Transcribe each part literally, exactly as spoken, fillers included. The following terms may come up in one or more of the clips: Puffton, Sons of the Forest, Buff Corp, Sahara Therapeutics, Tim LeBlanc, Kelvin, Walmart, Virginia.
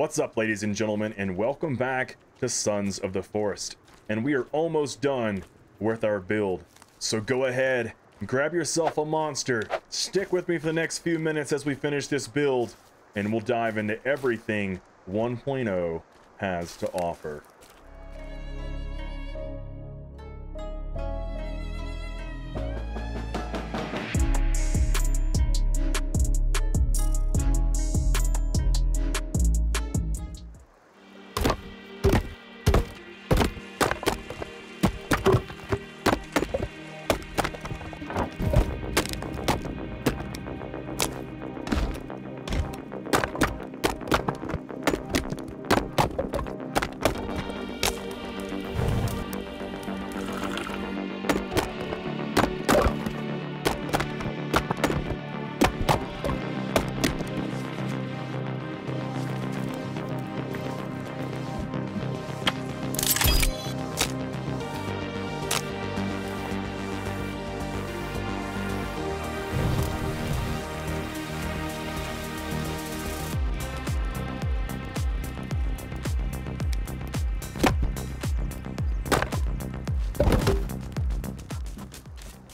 What's up, ladies and gentlemen, and welcome back to Sons of the Forest. And we are almost done with our build, so go ahead, grab yourself a monster, stick with me for the next few minutes as we finish this build, and we'll dive into everything one point oh has to offer.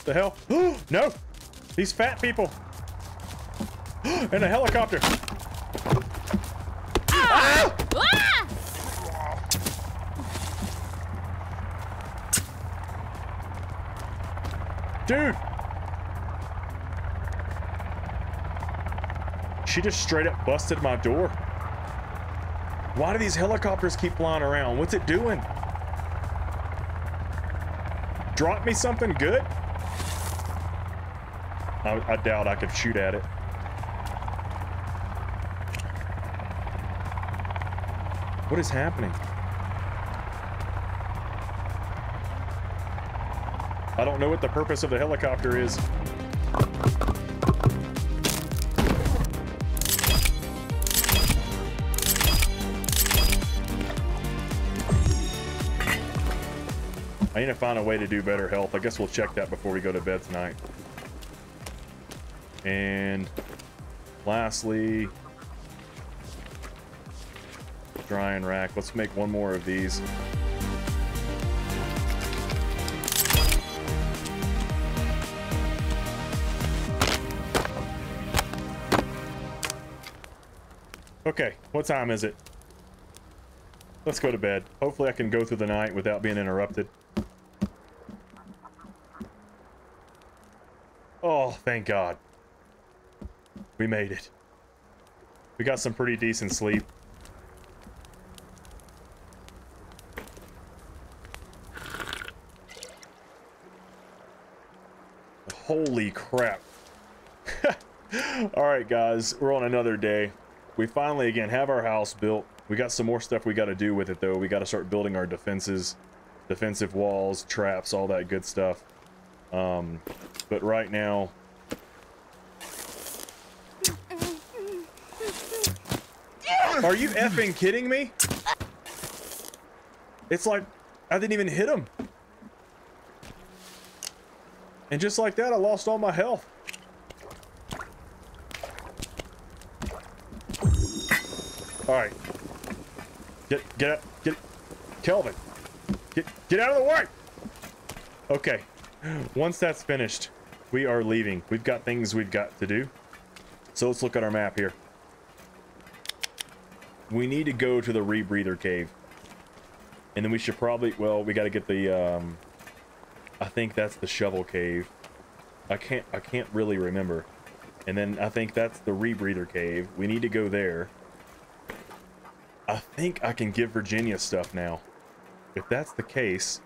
The hell? No! These fat people! And a helicopter! Oh. Ah! Ah! Dude! She just straight up busted my door. Why do these helicopters keep flying around? What's it doing? Drop me something good? I, I doubt I could shoot at it. What is happening? I don't know what the purpose of the helicopter is. I need to find a way to do better health. I guess we'll check that before we go to bed tonight. And lastly, dry and rack. Let's make one more of these. Okay, what time is it? Let's go to bed. Hopefully I can go through the night without being interrupted. Oh, thank God. We made it. We got some pretty decent sleep. Holy crap. All right, guys, we're on another day. We finally, again, have our house built. We got some more stuff we got to do with it, though. We got to start building our defenses, defensive walls, traps, all that good stuff. Um, but right now... Are you effing kidding me? It's like, I didn't even hit him. And just like that, I lost all my health. Alright. Get, get up, get, Kelvin. Get, get out of the way! Okay. Once that's finished, we are leaving. We've got things we've got to do. So let's look at our map here. We need to go to the rebreather cave, and then we should probably, well, we got to get the um I think that's the shovel cave. I can't I can't really remember. And then I think that's the rebreather cave. We need to go there. I think I can give Virginia stuff now. If that's the case,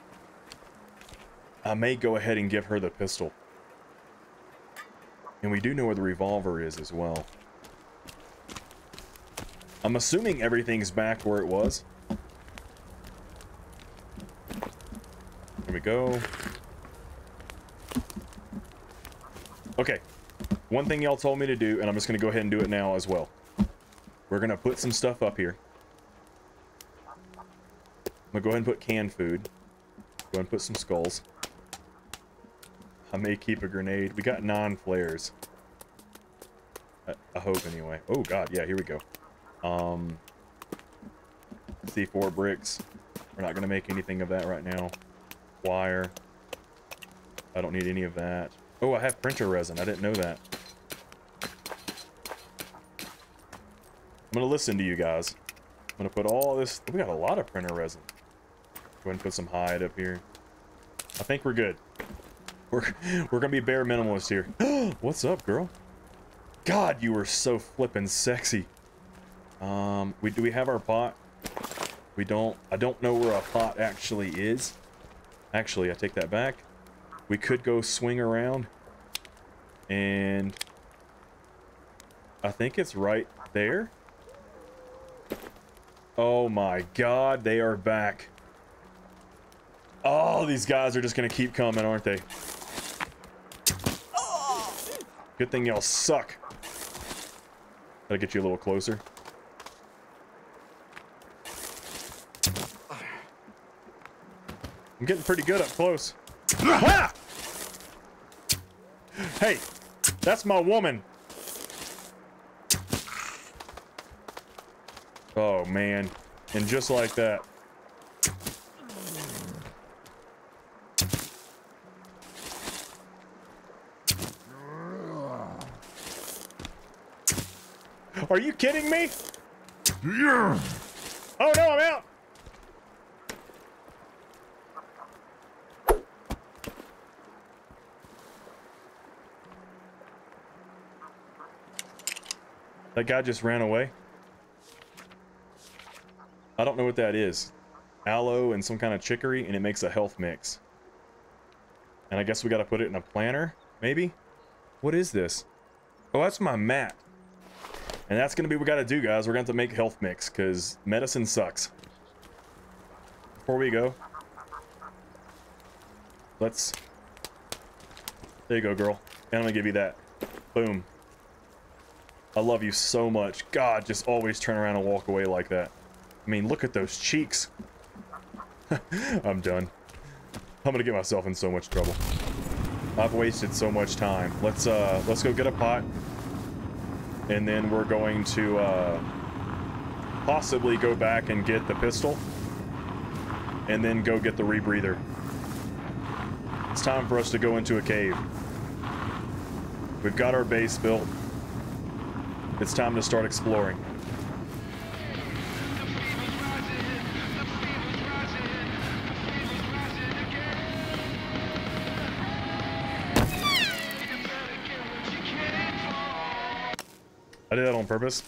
I may go ahead and give her the pistol. And we do know where the revolver is as well. I'm assuming everything's back where it was. There we go. Okay. One thing y'all told me to do, and I'm just going to go ahead and do it now as well. We're going to put some stuff up here. I'm going to go ahead and put canned food. Go ahead and put some skulls. I may keep a grenade. We got non-flares. I, I hope, anyway. Oh, God. Yeah, here we go. Um, C four bricks. We're not going to make anything of that right now. Wire. I don't need any of that. Oh, I have printer resin. I didn't know that. I'm going to listen to you guys. I'm going to put all this... We got a lot of printer resin. Go ahead and put some hide up here. I think we're good. We're, we're going to be bare minimalist here. What's up, girl? God, you were so flippin' sexy. Um, we do we have our pot? We don't. I don't know where our pot actually is. Actually, I take that back. We could go swing around. And... I think it's right there. Oh my God, they are back. Oh, these guys are just going to keep coming, aren't they? Good thing y'all suck. Gotta get you a little closer. I'm getting pretty good up close. Ah! Hey, that's my woman. Oh, man. And just like that. Are you kidding me? Yeah. Oh no, I'm out. That guy just ran away. I don't know what that is. Aloe and some kind of chicory, and it makes a health mix. And I guess we gotta put it in a planter, maybe? What is this? Oh, that's my map. And that's going to be what we got to do, guys. We're going to have to make health mix, because medicine sucks. Before we go, let's... There you go, girl. And I'm going to give you that. Boom. I love you so much. God, just always turn around and walk away like that. I mean, look at those cheeks. I'm done. I'm going to get myself in so much trouble. I've wasted so much time. Let's, uh, let's go get a pot. And then we're going to uh, possibly go back and get the pistol. And then go get the rebreather. It's time for us to go into a cave. We've got our base built. It's time to start exploring. I did that on purpose.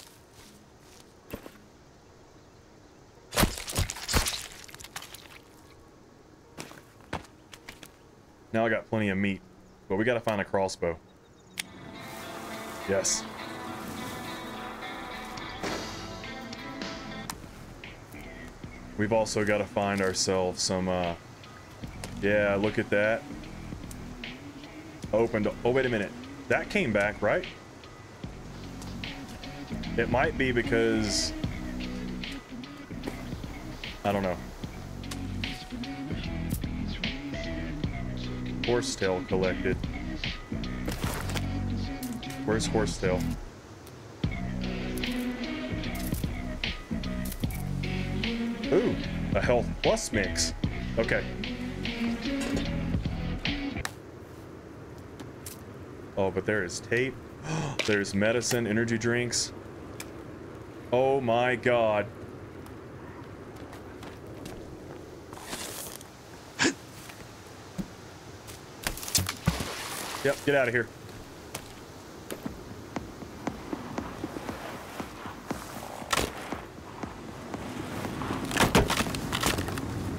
Now I got plenty of meat, but we gotta find a crossbow. Yes. We've also gotta find ourselves some, uh... yeah, look at that. Opened, oh wait a minute. That came back, right? It might be because... I don't know. Horsetail collected. Where's horsetail? Ooh, a health plus mix. Okay. Oh, but there is tape. There's medicine, energy drinks. Oh my God. Yep, get out of here.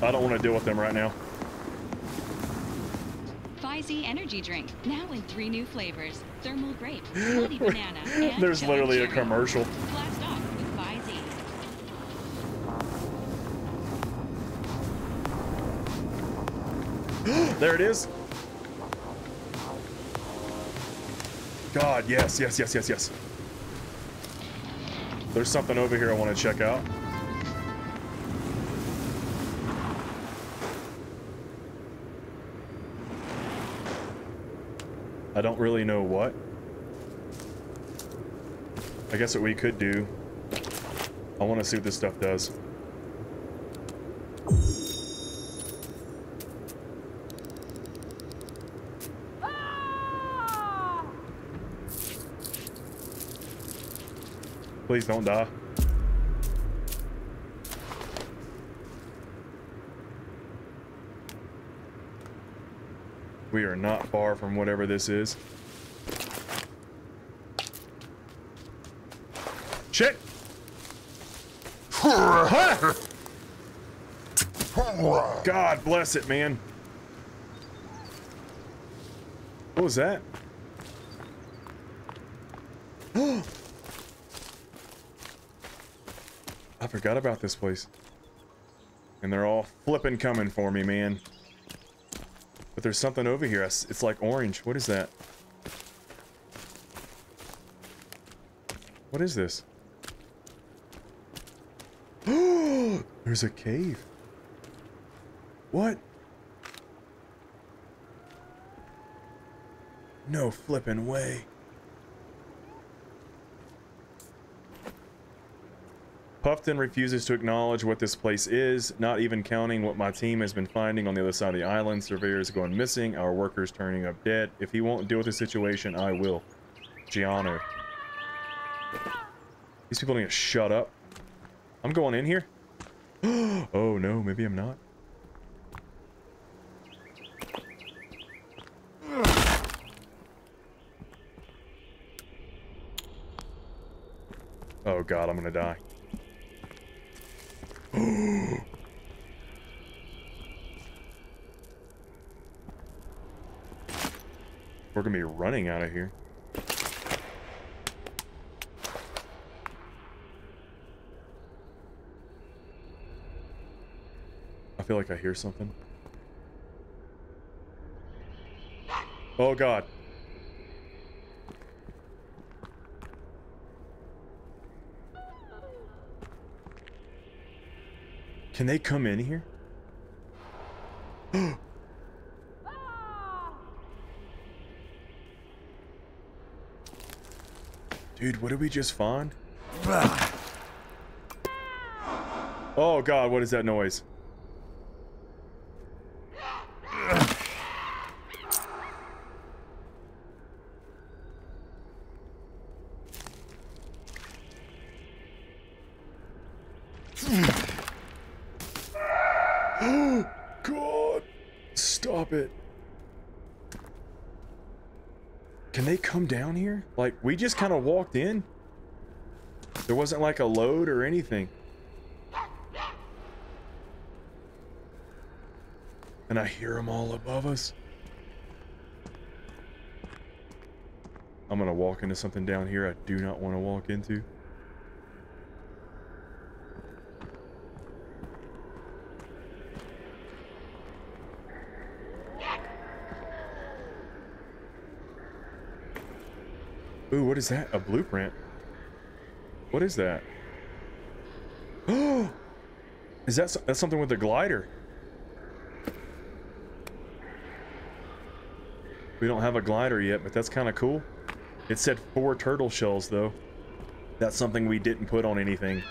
I don't want to deal with them right now. Fizzy energy drink, now in three new flavors. Thermal grape, honey banana, and there's literally a commercial. There it is. God, yes, yes, yes, yes, yes. There's something over here I want to check out. I don't really know what. I guess what we could do. I want to see what this stuff does. Please don't die. We are not far from whatever this is. Shit! God bless it, man. What was that? I forgot about this place. And they're all flipping coming for me, man. But there's something over here. It's like orange. What is that? What is this? There's a cave. What? No flipping way. Puffton refuses to acknowledge what this place is, not even counting what my team has been finding on the other side of the island. Surveyors going missing, our workers turning up dead. If he won't deal with the situation, I will. Giano. These people need to shut up. I'm going in here. Oh no, maybe I'm not. Oh god, I'm gonna die. We're gonna be running out of here. I feel like I hear something. Oh god. Can they come in here? Dude, what did we just find? Oh god, what is that noise? Come down here? Like, we just kind of walked in. There wasn't like a load or anything. And I hear them all above us. I'm gonna walk into something down here I do not want to walk into. Ooh, what is that? A blueprint? What is that? Oh! Is that that's something with a glider? We don't have a glider yet, but that's kind of cool. It said four turtle shells, though. That's something we didn't put on anything.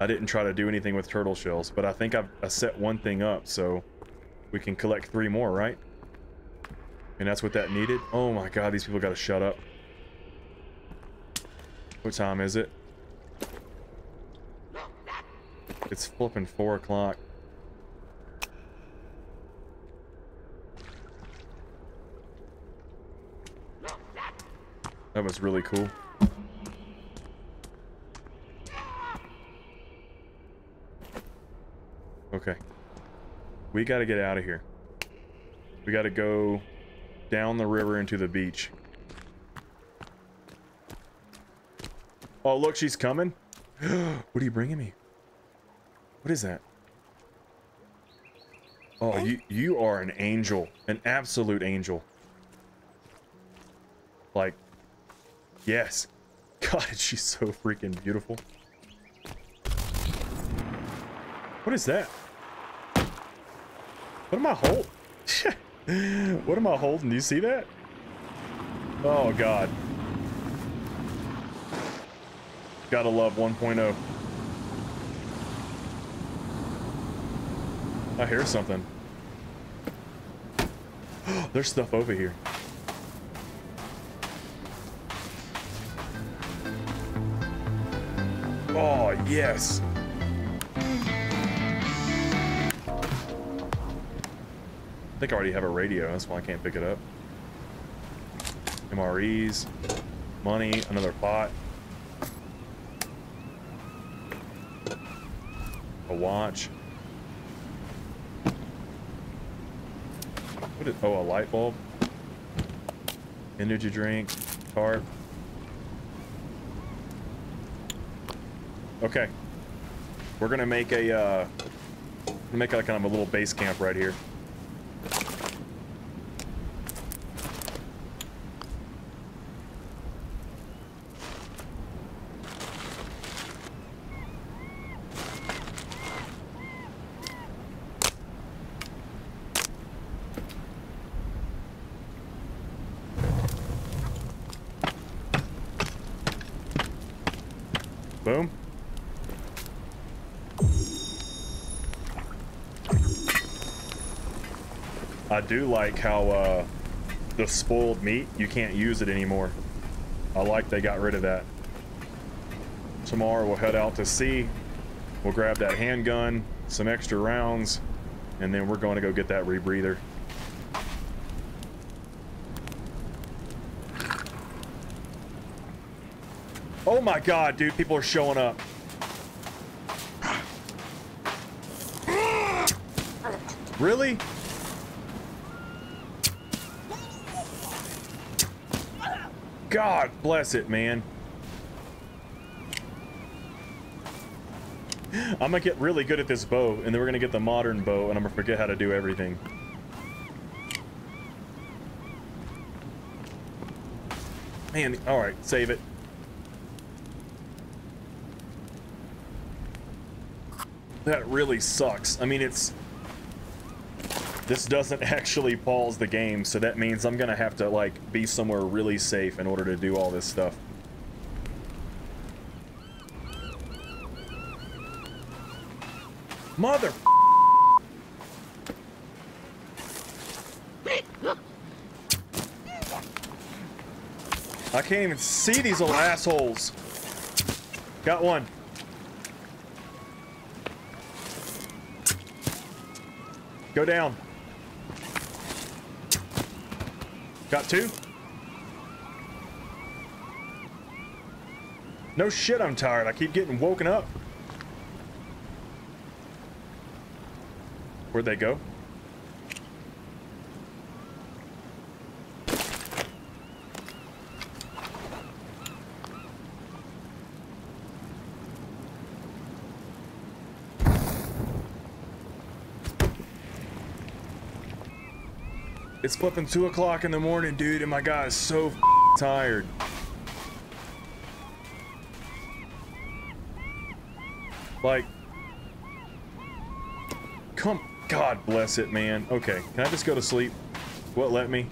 I didn't try to do anything with turtle shells, but I think I've I set one thing up, so we can collect three more, right? And that's what that needed. Oh my god, these people gotta shut up. What time is it? It's flipping four o'clock. That was really cool. Okay. We gotta get out of here. We gotta go down the river into the beach. Oh, look, she's coming. What are you bringing me? What is that? Oh, you, you are an angel. An absolute angel. Like, yes. God, she's so freaking beautiful. What is that? What am I holding? What am I holding? Do you see that? Oh god. Gotta love one point oh. I hear something. There's stuff over here. Oh, yes. I think I already have a radio. That's why I can't pick it up. M R Es, money, another pot. A watch. What is, oh, a light bulb. Energy drink, tarp. Okay, we're gonna make a uh, make a kind of a little base camp right here. Boom. I do like how uh, the spoiled meat, you can't use it anymore. I like they got rid of that. Tomorrow we'll head out to sea. We'll grab that handgun, some extra rounds, and then we're going to go get that rebreather. Oh my God, dude, people are showing up. Really? God bless it, man. I'm gonna get really good at this bow, and then we're gonna get the modern bow, and I'm gonna forget how to do everything. Man, all right, save it. That really sucks. I mean, it's... This doesn't actually pause the game, so that means I'm gonna have to, like, be somewhere really safe in order to do all this stuff. Mother... I can't even see these little assholes. Got one. Go down. Got two? No shit, I'm tired. I keep getting woken up. Where'd they go? It's flipping two o'clock in the morning, dude, and my guy is so f***ing tired. Like, come, God bless it, man. Okay, can I just go to sleep? What let me?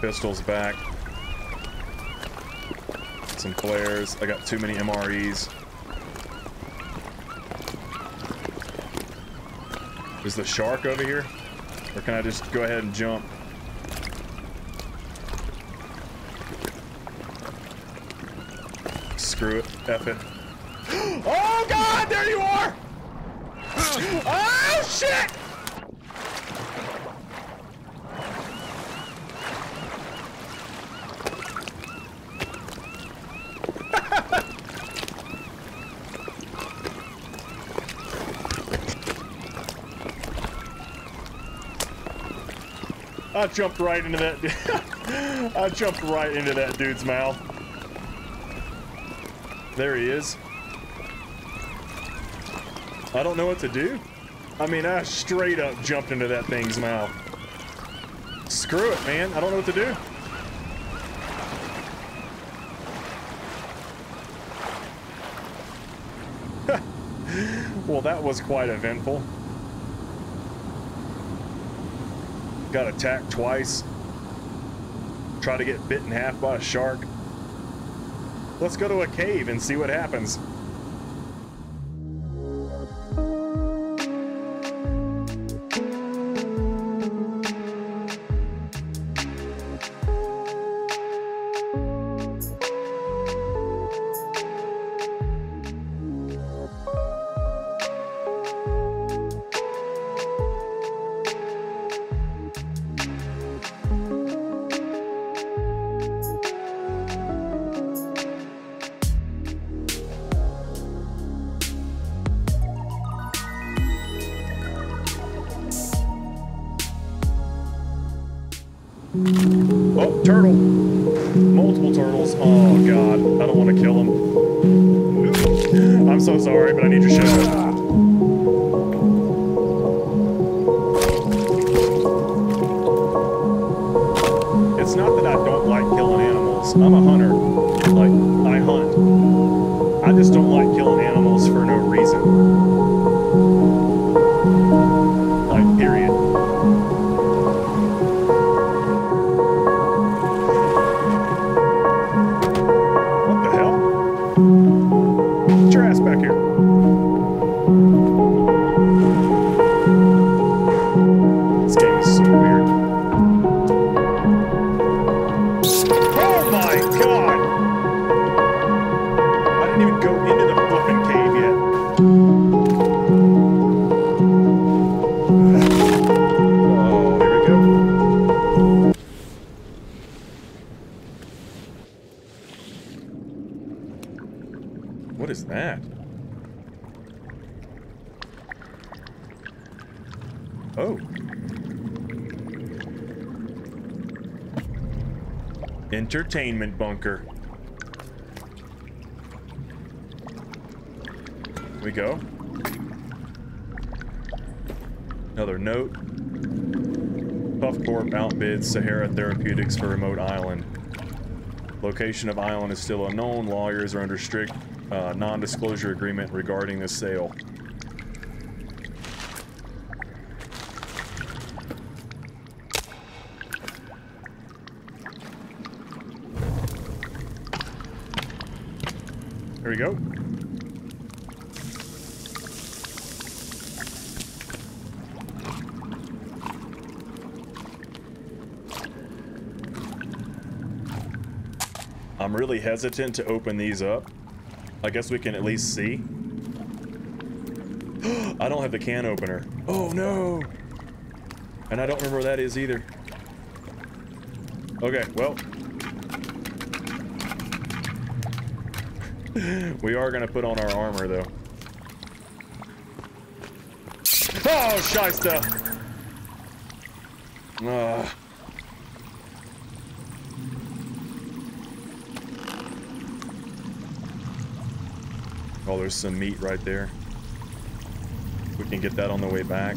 Pistols back. Some flares. I got too many M R Es. Is the shark over here? Or can I just go ahead and jump? Screw it. F it. Oh God! There you are! Oh shit! I jumped right into that. I jumped right into that dude's mouth. There he is. I don't know what to do. I mean, I straight up jumped into that thing's mouth. Screw it, man. I don't know what to do. Well, that was quite eventful. Got attacked twice. Tried to get bitten half by a shark. Let's go to a cave and see what happens. Oh, turtle. Multiple turtles. Oh, God. I don't want to kill them. I'm so sorry, but I need your shell. It's not that I don't like killing animals. I'm a hunter. Like, I hunt. I just don't like killing animals for no reason. Like, period. What is that? Oh. Entertainment bunker. We go. Another note. Buff Corp outbids Sahara Therapeutics for remote island. Location of island is still unknown. Lawyers are under strict Uh, non-disclosure agreement regarding the sale. There we go. I'm really hesitant to open these up. I guess we can at least see. I don't have the can opener. Oh no! And I don't remember where that is either. Okay, well. We are gonna put on our armor though. Oh, shyster! Ugh. Oh, there's some meat right there. We can get that on the way back.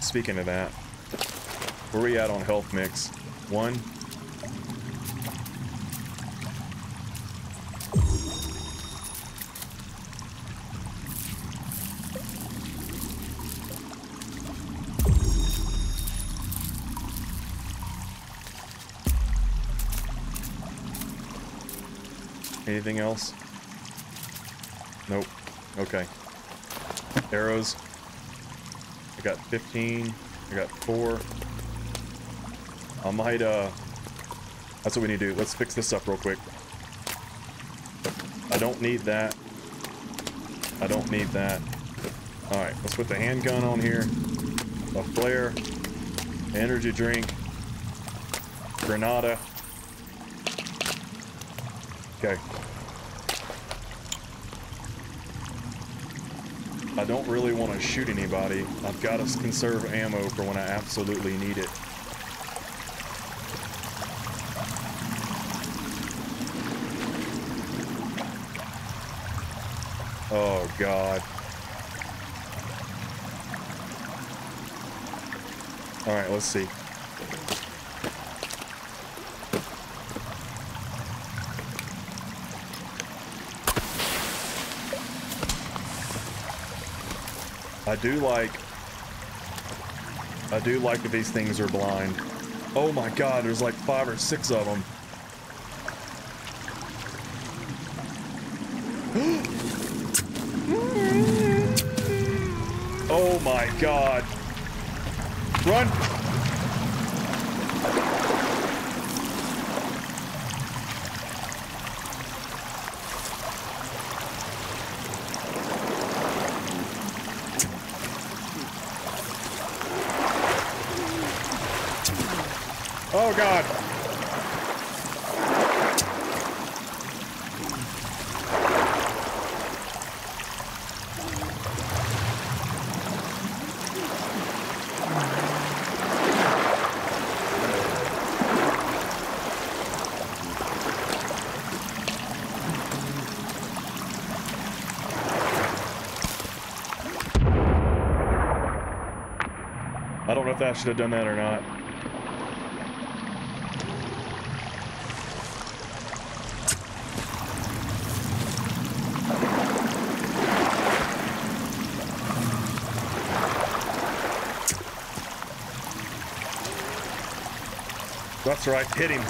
Speaking of that, where are we at on health mix? One. Anything else? Nope. Okay. Arrows. I got fifteen. I got four. I might, uh... that's what we need to do. Let's fix this up real quick. I don't need that. I don't need that. Alright, let's put the handgun on here. A flare. Energy drink. Granada. Okay. I don't really want to shoot anybody. I've got to conserve ammo for when I absolutely need it. Oh, God. All right, let's see. I do like, I do like that these things are blind. Oh my god, there's like five or six of them. Oh my god. Run! Oh god. I don't know if I should have done that or not. That's right, hit him.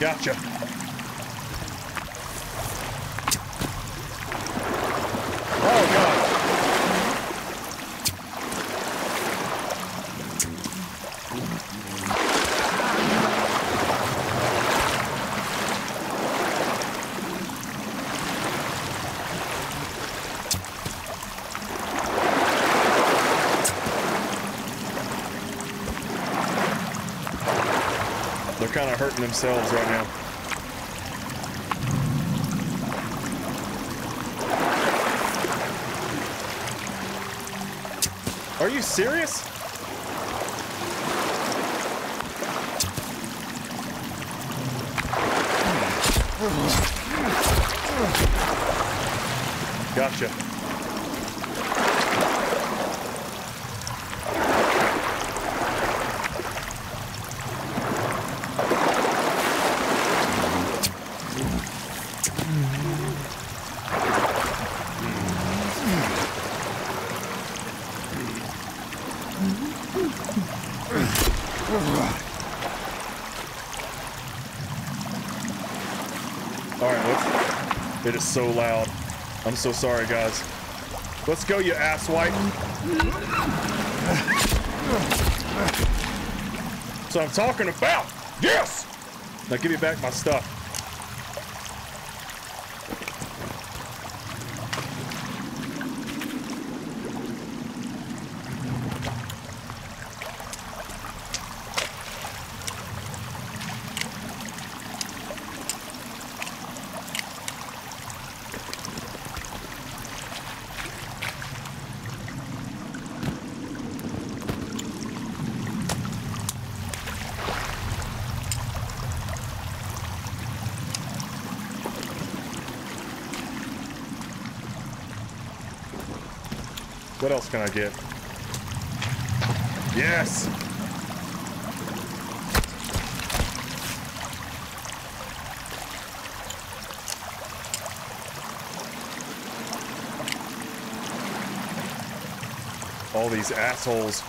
Gotcha. Oh kind of hurting themselves right now. Are you serious? Gotcha. It is so loud. I'm so sorry, guys. Let's go, you asswipe. That's what I'm talking about. Yes! Now give me back my stuff. What else can I get? Yes! All these assholes.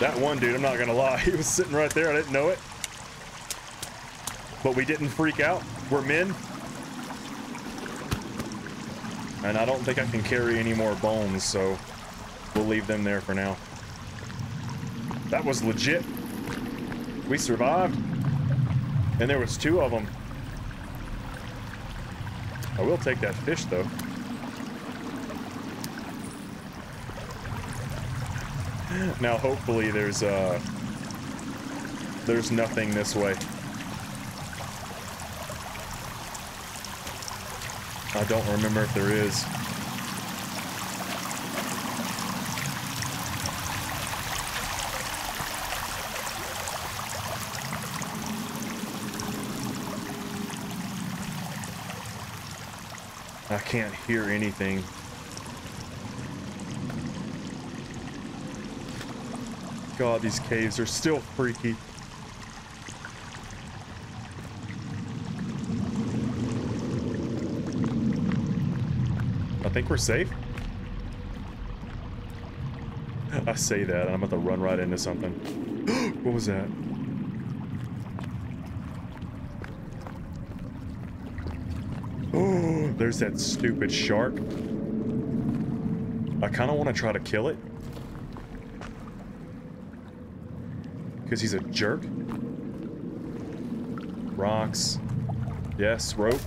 That one dude, I'm not gonna lie, he was sitting right there, I didn't know it. But we didn't freak out, we're men. And I don't think I can carry any more bones, so we'll leave them there for now. That was legit. We survived. And there was two of them. I will take that fish, though. Now, hopefully there's, uh... there's nothing this way. I don't remember if there is. I can't hear anything. God, these caves are still freaky. I think we're safe. I say that, and I'm about to run right into something. What was that? Oh, there's that stupid shark. I kind of want to try to kill it. Because he's a jerk. Rocks. Yes, rope.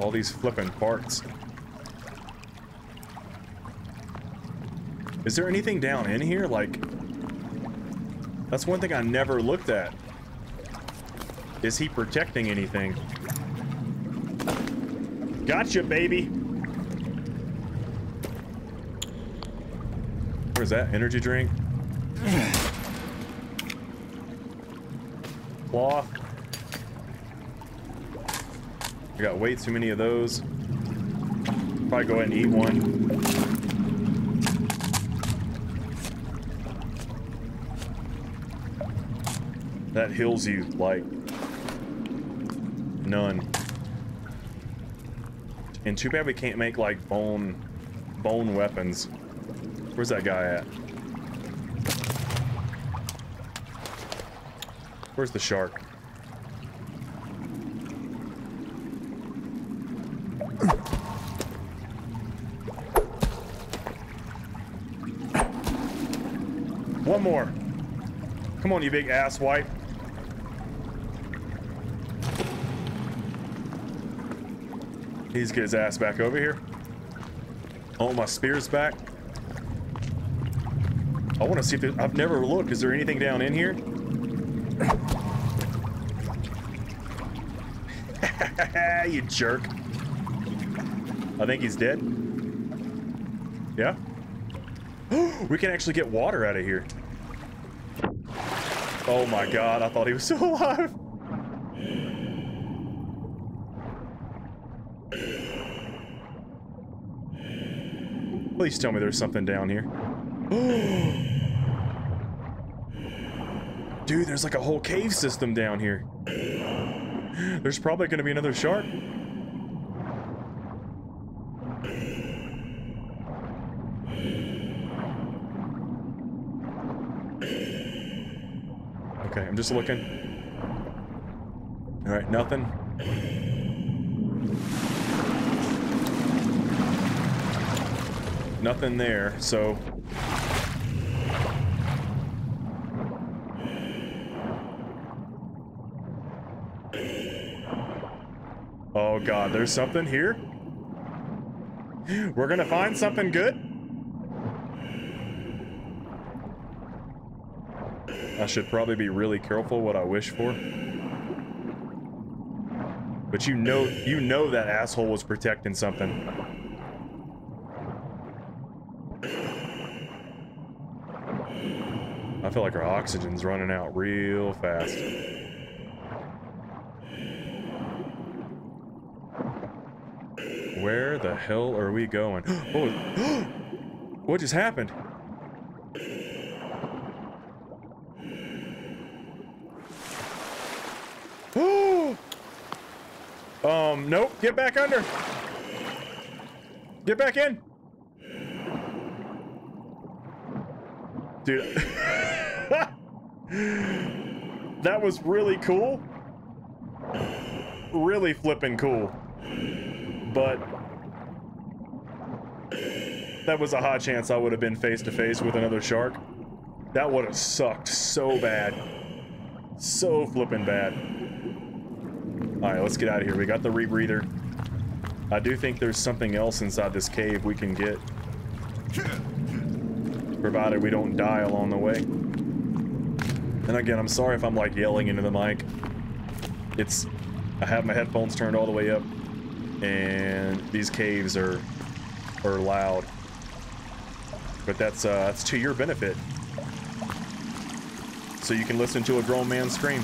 All these flipping parts. Is there anything down in here? Like, that's one thing I never looked at. Is he protecting anything? Gotcha, baby! What is that? Energy drink? Cloth. I got way too many of those. Probably go ahead and eat one. That heals you like none. And too bad we can't make like bone bone weapons. Where's that guy at? Where's the shark? One more. Come on, you big asswipe. He's get his ass back over here. Oh, my spear's back. I want to see if there, I've never looked. Is there anything down in here? You jerk. I think he's dead. Yeah? We can actually get water out of here. Oh my god, I thought he was still alive. Please tell me there's something down here. Dude, there's like a whole cave system down here. There's probably going to be another shark. Okay, I'm just looking. All right, nothing. Nothing there, so... Oh god, there's something here? We're gonna find something good? I should probably be really careful what I wish for. But you know, you know that asshole was protecting something. I feel like our oxygen's running out real fast. Where the hell are we going? Oh, what just happened? um, nope, get back under. Get back in. Dude. That was really cool. Really flipping cool. But that was a high chance I would have been face to face with another shark. That would have sucked so bad. So flipping bad. Alright, let's get out of here. We got the rebreather. I do think there's something else inside this cave we can get. Provided we don't die along the way. And again, I'm sorry if I'm like yelling into the mic. It's... I have my headphones turned all the way up. And these caves are are loud, but that's uh, that's to your benefit, so you can listen to a grown man scream.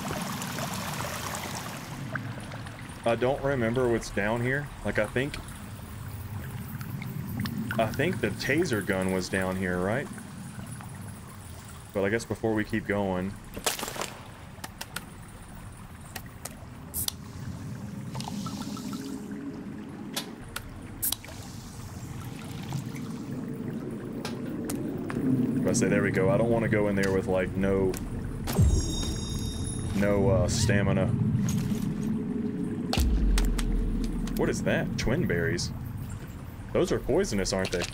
I don't remember what's down here. Like I think, I think the taser gun was down here, right? But I guess before we keep going, I say, there we go. I don't want to go in there with, like, no... No, uh, stamina. What is that? Twin berries. Those are poisonous, aren't they?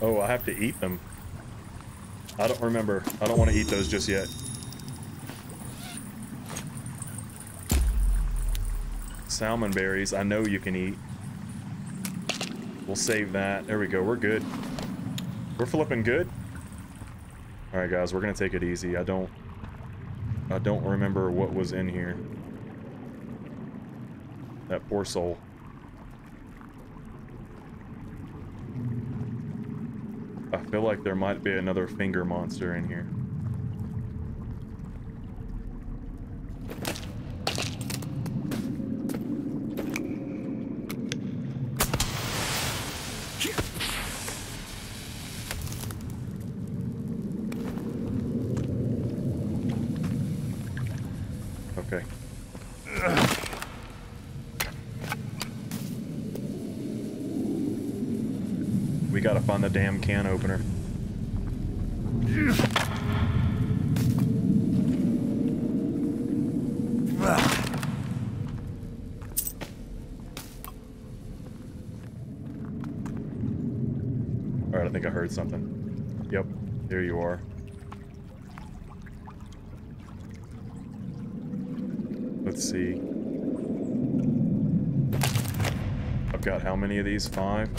Oh, I have to eat them. I don't remember. I don't want to eat those just yet. Salmon berries, I know you can eat. We'll save that. There we go. We're good. We're flipping good. All right, guys, we're gonna take it easy. I don't. I don't remember what was in here. That poor soul. I feel like there might be another finger monster in here. The damn can opener. All right, I think I heard something. Yep, there you are. Let's see. I've got how many of these? Five?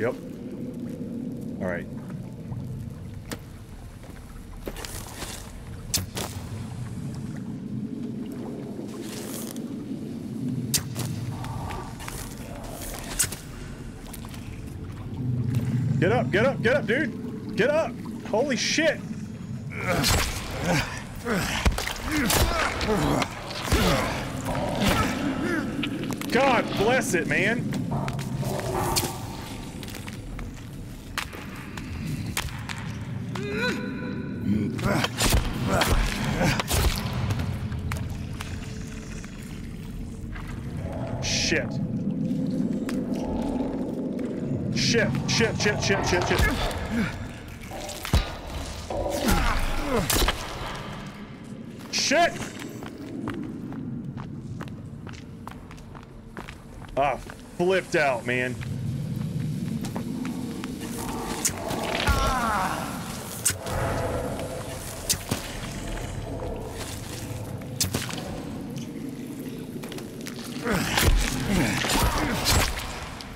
Yep. All right. Get up, get up, get up, dude. Get up. Holy shit. God bless it, man. Shit. Shit, shit, shit, shit, shit, shit. Shit! Ah, flipped out, man.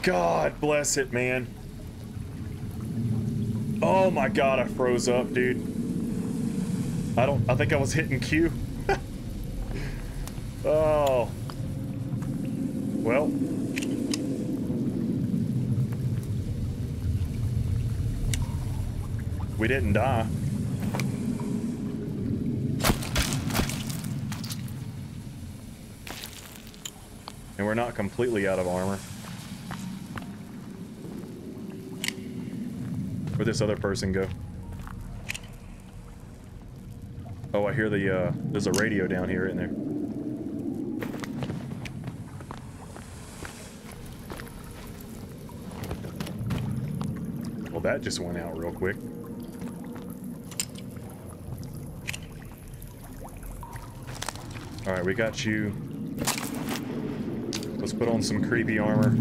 God bless it, man. Oh my God, I froze up, dude. I don't, I think I was hitting Q. Oh. Well. We didn't die. And we're not completely out of armor. Where'd this other person go? Oh, I hear the, uh, there's a radio down here, isn't there? Well, that just went out real quick. All right, we got you. Let's put on some creepy armor.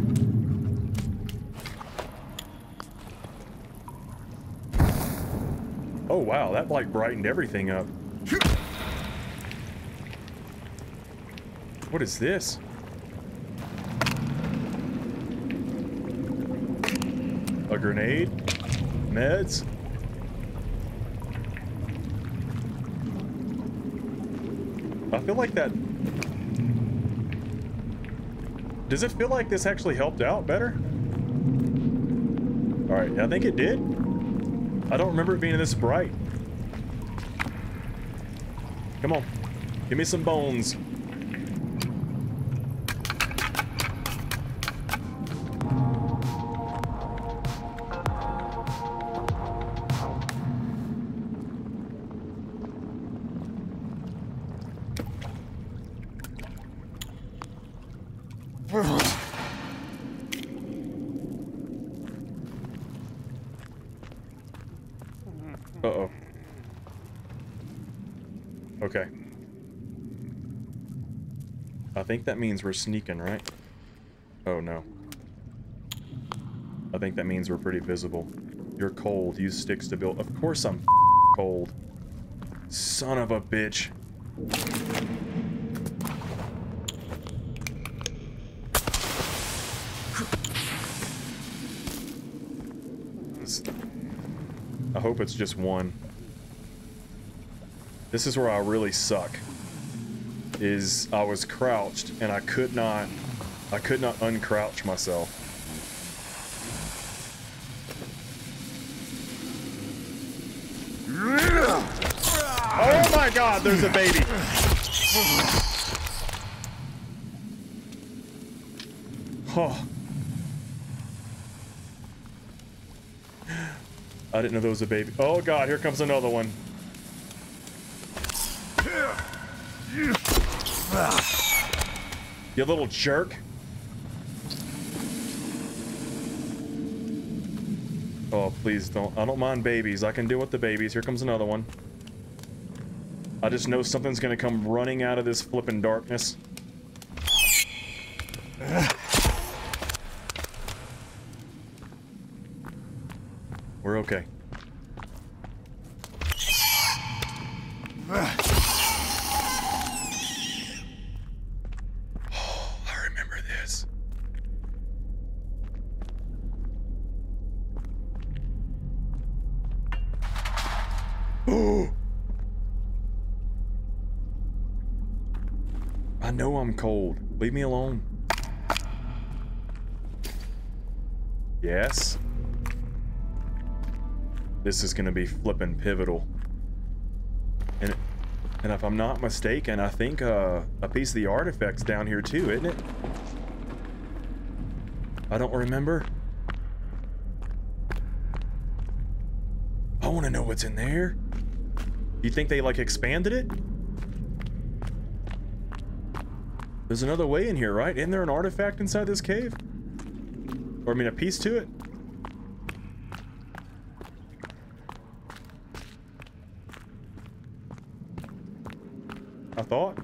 Oh, wow, that like brightened everything up. What is this? A grenade? Meds? I feel like that... Does it feel like this actually helped out better? Alright, I think it did. I don't remember it being this bright. Come on. Give me some bones. Uh-oh. Okay. I think that means we're sneaking, right? Oh, no. I think that means we're pretty visible. You're cold. Use sticks to build. Of course I'm cold. Son of a bitch. I hope it's just one. This is where I really suck. Is I was crouched and I could not I could not uncrouch myself. Oh my god, there's a baby. Oh. I didn't know there was a baby. Oh god, here comes another one. You little jerk. Oh, please don't. I don't mind babies. I can deal with the babies. Here comes another one. I just know something's gonna come running out of this flippin' darkness. We're okay. Cold. Leave me alone. Yes. This is gonna be flippin' pivotal. And and if I'm not mistaken, I think uh, a piece of the artifact's down here too, isn't it? I don't remember. I want to know what's in there. You think they like expanded it? There's another way in here, right? Isn't there an artifact inside this cave? Or, I mean, a piece to it? I thought.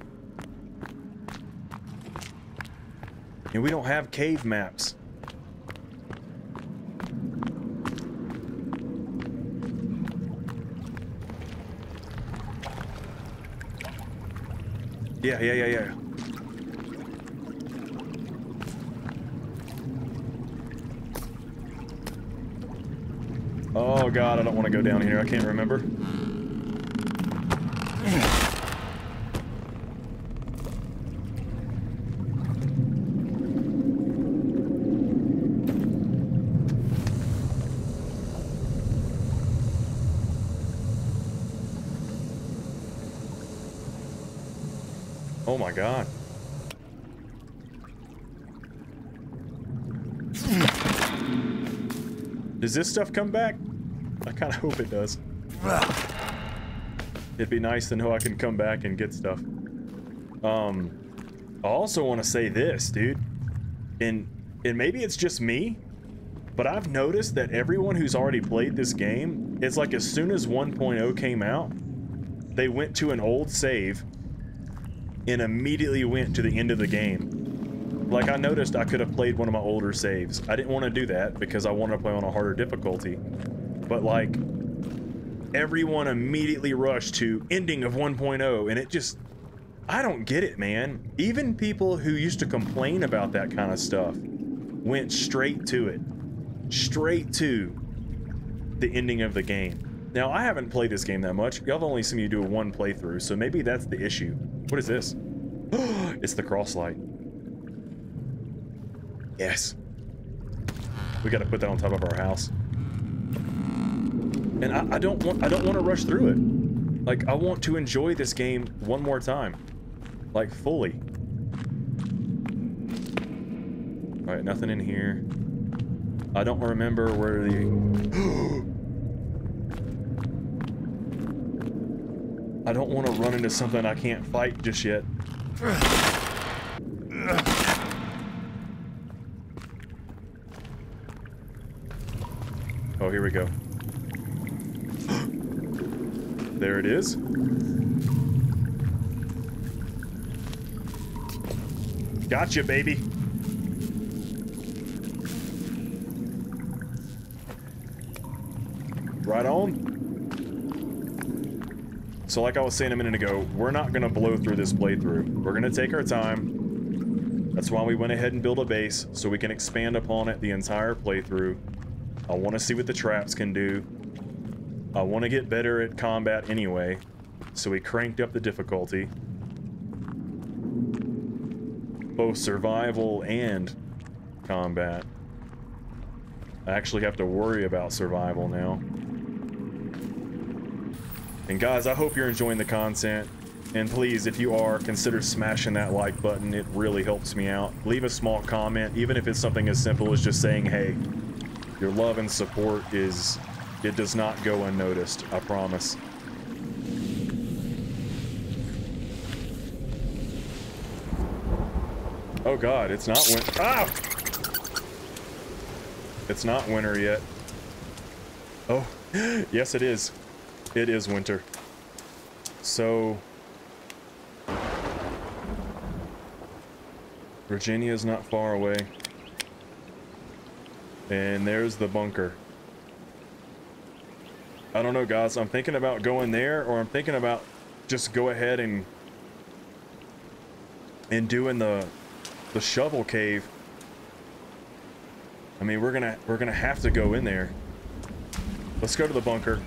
And we don't have cave maps. Yeah, yeah, yeah, yeah. Oh god, I don't want to go down here. I can't remember. Oh my god. Does this stuff come back? I kind of hope it does. It'd be nice to know I can come back and get stuff. Um, I also want to say this, dude. And, and maybe it's just me, but I've noticed that everyone who's already played this game, it's like as soon as one point oh came out, they went to an old save and immediately went to the end of the game. Like I noticed I could have played one of my older saves. I didn't want to do that because I wanted to play on a harder difficulty. But like everyone immediately rushed to ending of one point oh and it just, I don't get it, man. Even people who used to complain about that kind of stuff went straight to it, straight to the ending of the game. Now I haven't played this game that much. Y'all have only seen me do one playthrough, so maybe that's the issue. What is this? It's the crosslight. Yes. We gotta put that on top of our house. And I, I don't want I don't want to rush through it. Like I want to enjoy this game one more time. Like fully. Alright, nothing in here. I don't remember where the I don't want to run into something I can't fight just yet. Oh, here we go. There it is. Gotcha, baby. Right on. So like I was saying a minute ago, we're not going to blow through this playthrough. We're going to take our time. That's why we went ahead and built a base, so we can expand upon it the entire playthrough. I want to see what the traps can do. I want to get better at combat anyway, so we cranked up the difficulty. Both survival and combat. I actually have to worry about survival now. And guys, I hope you're enjoying the content. And please, if you are, consider smashing that like button. It really helps me out. Leave a small comment, even if it's something as simple as just saying, hey, your love and support is... It does not go unnoticed, I promise. Oh god, it's not win- Ah! It's not winter yet. Oh, yes it is. It is winter. So... Virginia is not far away. And there's the bunker. I don't know, guys. I'm thinking about going there, or I'm thinking about just go ahead and and doing the the shovel cave. I mean, we're gonna we're gonna have to go in there. Let's go to the bunker.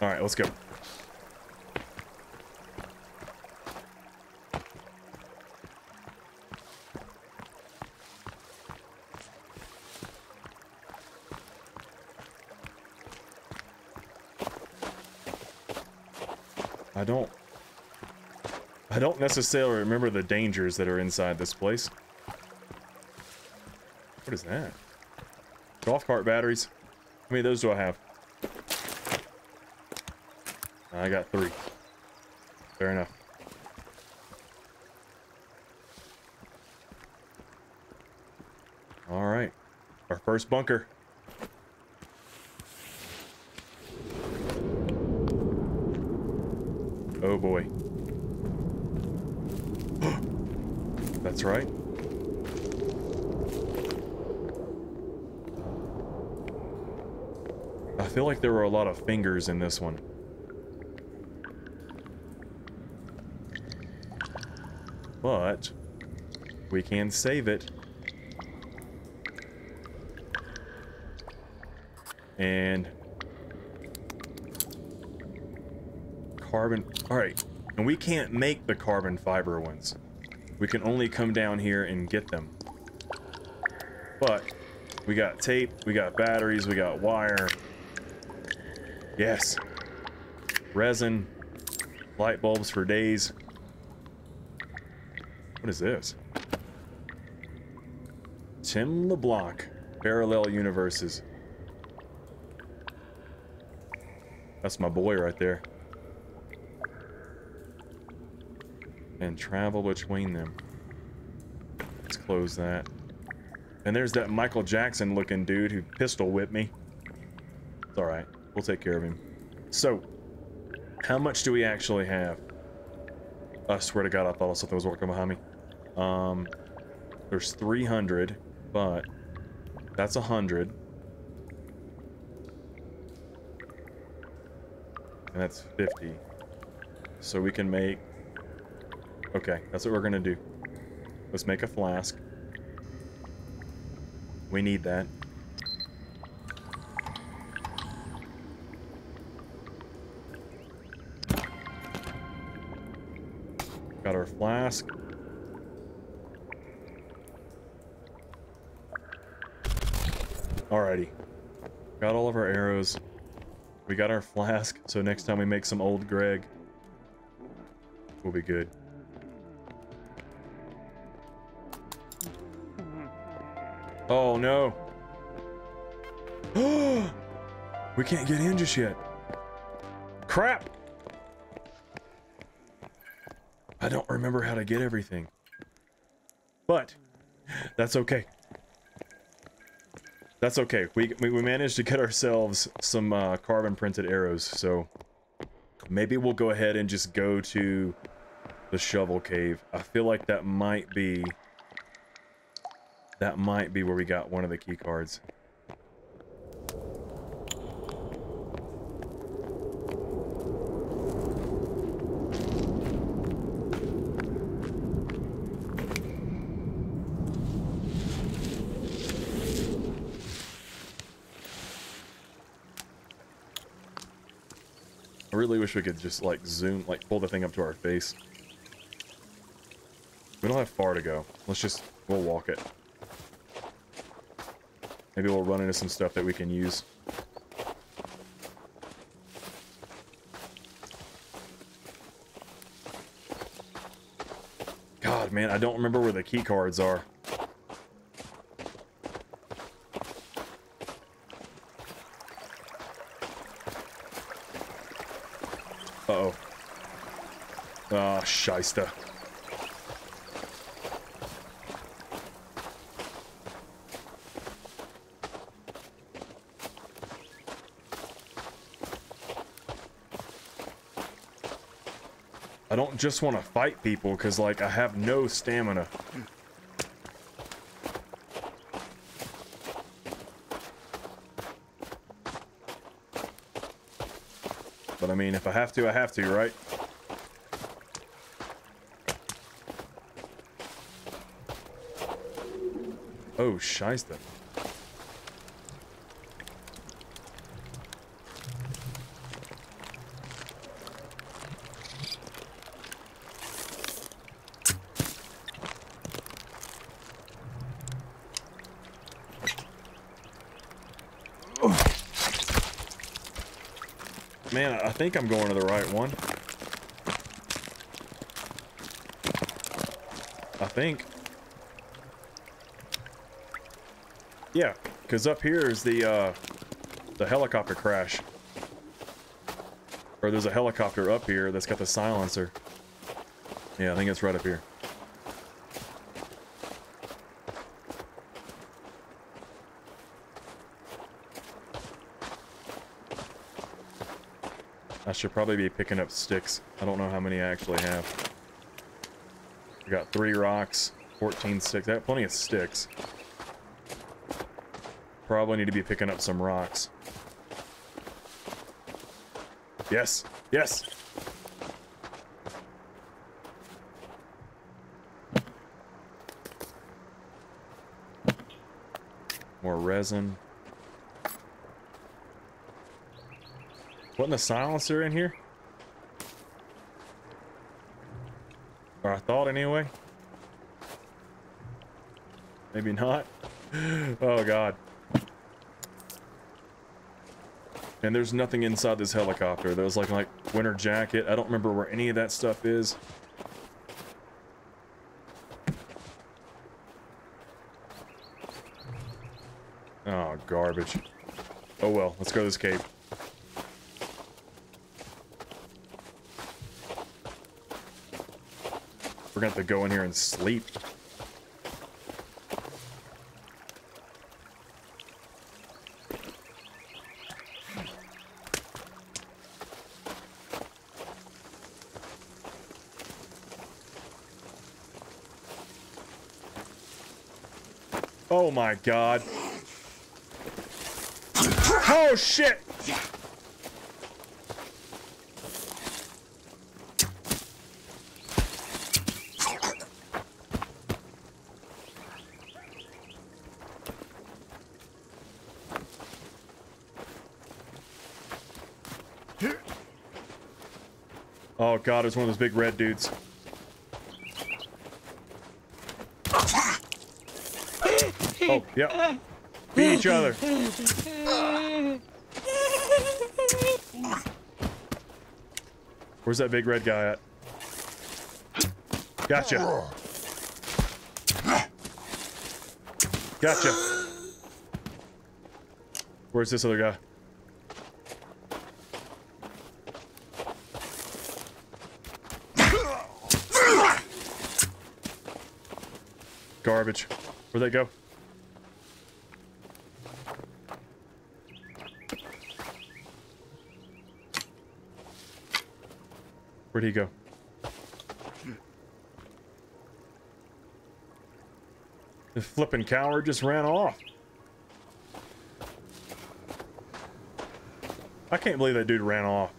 All right, let's go. I don't... I don't necessarily remember the dangers that are inside this place. What is that? Golf cart batteries. How many of those do I have? I got three. Fair enough. All right. Our first bunker. Oh boy. That's right. I feel like there were a lot of fingers in this one. But we can save it. And carbon, all right. And we can't make the carbon fiber ones. We can only come down here and get them. But we got tape, we got batteries, we got wire. Yes. Resin. Light bulbs for days. What is this? Tim LeBlanc. Parallel universes. That's my boy right there. And travel between them. Let's close that. And there's that Michael Jackson looking dude who pistol whipped me. It's alright. We'll take care of him. So, how much do we actually have? I swear to God, I thought something was working behind me. Um, there's three hundred, but that's one hundred. And that's fifty. So we can make... Okay, that's what we're gonna do. Let's make a flask. We need that. Got our flask. Alrighty. Got all of our arrows. We got our flask, so next time we make some old Greg, we'll be good. Oh no. We can't get in just yet. Crap! I don't remember how to get everything. But that's okay. That's okay. We, we, we managed to get ourselves some uh, carbon printed arrows, so maybe we'll go ahead and just go to the shovel cave. I feel like that might be... That might be where we got one of the key cards. I really wish we could just like zoom, like pull the thing up to our face. We don't have far to go. Let's just, we'll walk it. Maybe we'll run into some stuff that we can use. God, man, I don't remember where the key cards are. Uh-oh. Ah, shyster. I don't just want to fight people because, like, I have no stamina. But I mean, if I have to, I have to, right? Oh, shyster. Man, I think I'm going to the right one. I think. Yeah, because up here is the uh, the helicopter crash. Or there's a helicopter up here that's got the silencer. Yeah, I think it's right up here. I should probably be picking up sticks. I don't know how many I actually have. I got three rocks, fourteen sticks. I have plenty of sticks. Probably need to be picking up some rocks. Yes, yes. More resin. Wasn't a silencer in here? Or I thought anyway. Maybe not. Oh God. And there's nothing inside this helicopter. There was like, like winter jacket. I don't remember where any of that stuff is. Oh, garbage. Oh well, let's go to this cave. We're gonna have to go in here and sleep. Oh my god. Oh shit! Oh god, it's one of those big red dudes. Oh, yeah. Beat each other. Where's that big red guy at? Gotcha. Gotcha. Where's this other guy? Garbage. Where'd they go? Where'd he go? The flippin' coward just ran off. I can't believe that dude ran off.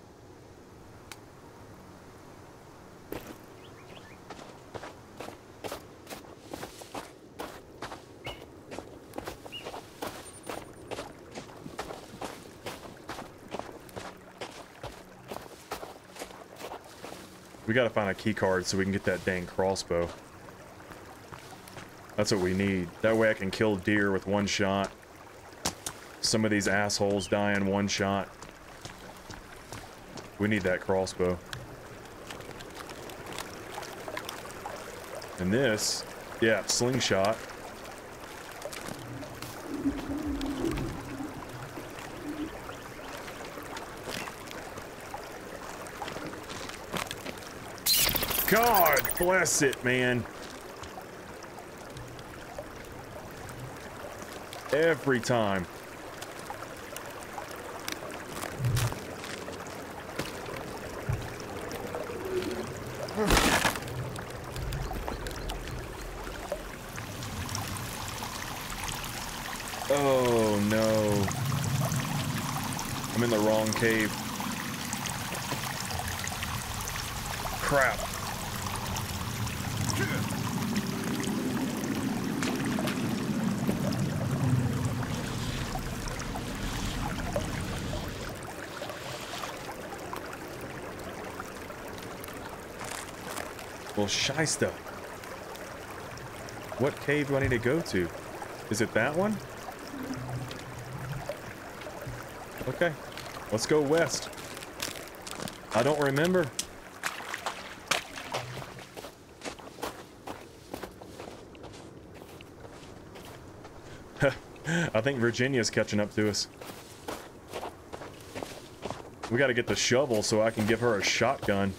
We gotta find a key card so we can get that dang crossbow. That's what we need. That way I can kill deer with one shot. Some of these assholes die in one shot. We need that crossbow. And this, yeah, slingshot. God bless it, man. Every time. Oh, no. I'm in the wrong cave. Crap. Well, shysta. What cave do I need to go to? Is it that one? Okay. Let's go west. I don't remember. I think Virginia's catching up to us. We gotta get the shovel so I can give her a shotgun.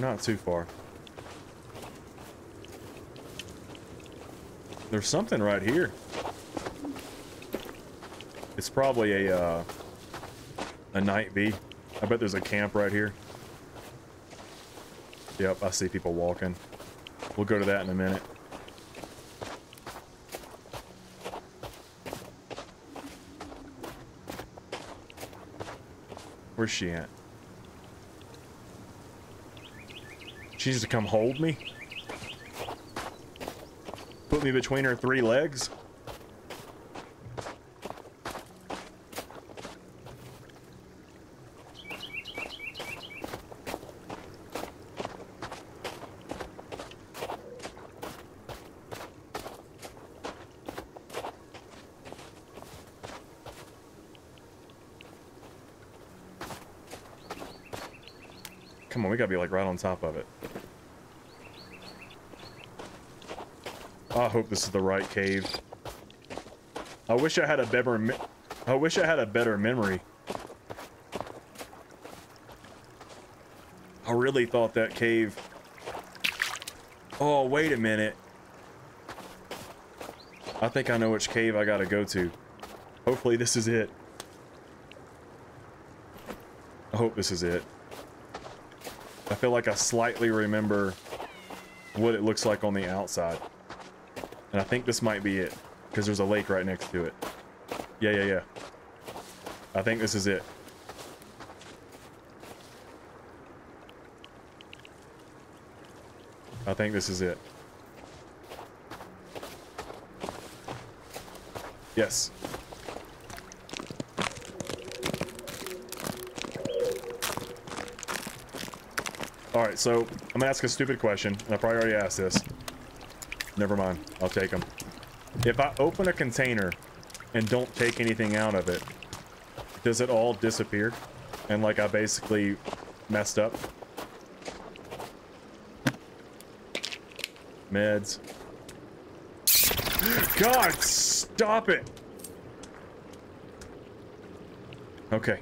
Not too far. There's something right here. It's probably a uh, a night bee. I bet there's a camp right here. Yep, I see people walking. We'll go to that in a minute. Where's she at? She needs to come hold me? Put me between her three legs? Come on, we gotta be like right on top of it. I hope this is the right cave. I wish I had a better me- I wish I had a better memory. I really thought that cave... Oh, wait a minute. I think I know which cave I gotta go to. Hopefully this is it. I hope this is it. I feel like I slightly remember what it looks like on the outside. And I think this might be it. Because there's a lake right next to it. Yeah, yeah, yeah. I think this is it. I think this is it. Yes. Alright, so I'm gonna ask a stupid question, and I probably already asked this. Never mind. I'll take them. If I open a container and don't take anything out of it, does it all disappear? And like I basically messed up? Meds. God, stop it! Okay.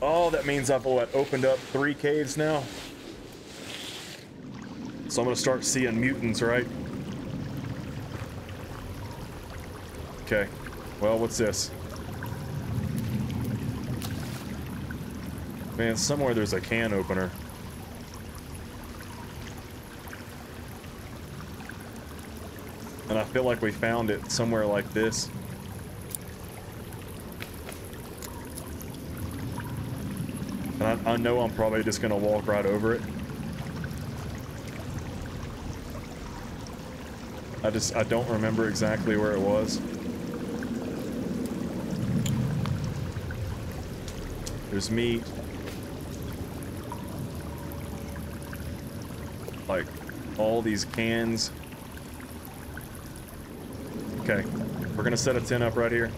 Oh, that means I've what, opened up three caves now? So I'm gonna start seeing mutants, right? Okay. Well, what's this? Man, somewhere there's a can opener. And I feel like we found it somewhere like this. And I, I know I'm probably just gonna walk right over it. I just, I don't remember exactly where it was. There's meat. Like, all these cans. Okay, we're gonna set a tent up right here.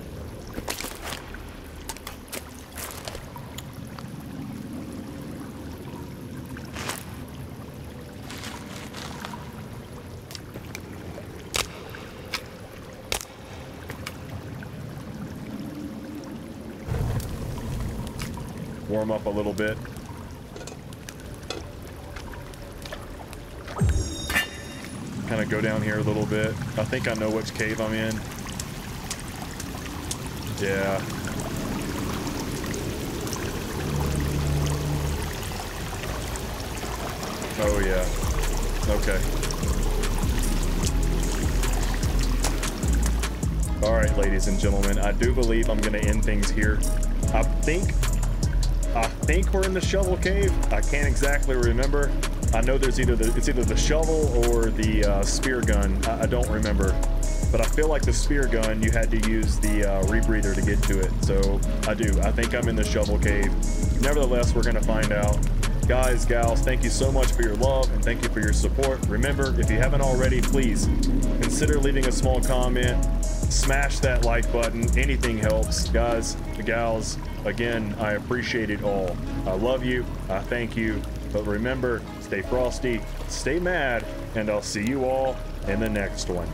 Warm up a little bit. Kind of go down here a little bit. I think I know which cave I'm in. Yeah. Oh yeah. Okay. All right, ladies and gentlemen, I do believe I'm gonna end things here. I think, I think we're in the shovel cave. I can't exactly remember. I know there's either the, it's either the shovel or the uh, spear gun. I, I don't remember, but I feel like the spear gun you had to use the uh, rebreather to get to it. So I do. I think I'm in the shovel cave. Nevertheless, we're gonna find out. Guys, gals, thank you so much for your love and thank you for your support. Remember, if you haven't already, please consider leaving a small comment. Smash that like button. Anything helps. Guys, the gals, again, I appreciate it all. I love you. I thank you. But remember, stay frosty, stay mad, and I'll see you all in the next one.